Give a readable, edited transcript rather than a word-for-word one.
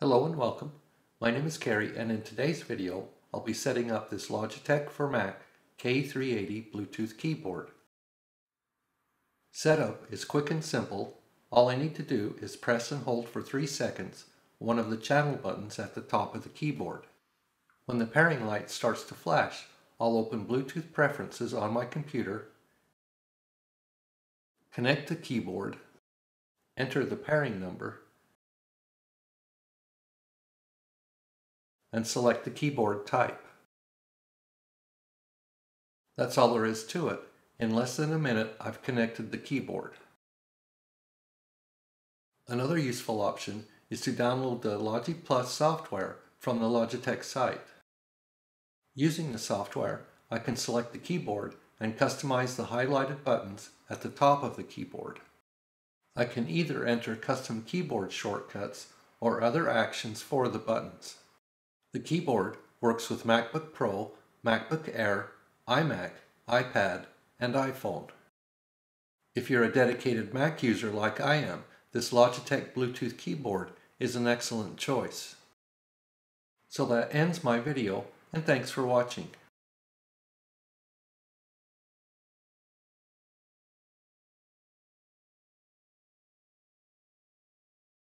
Hello and welcome. My name is Kerry, and in today's video I'll be setting up this Logitech for Mac K380 Bluetooth keyboard. Setup is quick and simple. All I need to do is press and hold for 3 seconds one of the channel buttons at the top of the keyboard. When the pairing light starts to flash, I'll open Bluetooth preferences on my computer, connect the keyboard, enter the pairing number, and select the keyboard type. That's all there is to it. In less than a minute, I've connected the keyboard. Another useful option is to download the Logi Plus software from the Logitech site. Using the software, I can select the keyboard and customize the highlighted buttons at the top of the keyboard. I can either enter custom keyboard shortcuts or other actions for the buttons. The keyboard works with MacBook Pro, MacBook Air, iMac, iPad, and iPhone. If you're a dedicated Mac user like I am, this Logitech Bluetooth keyboard is an excellent choice. So that ends my video, and thanks for watching.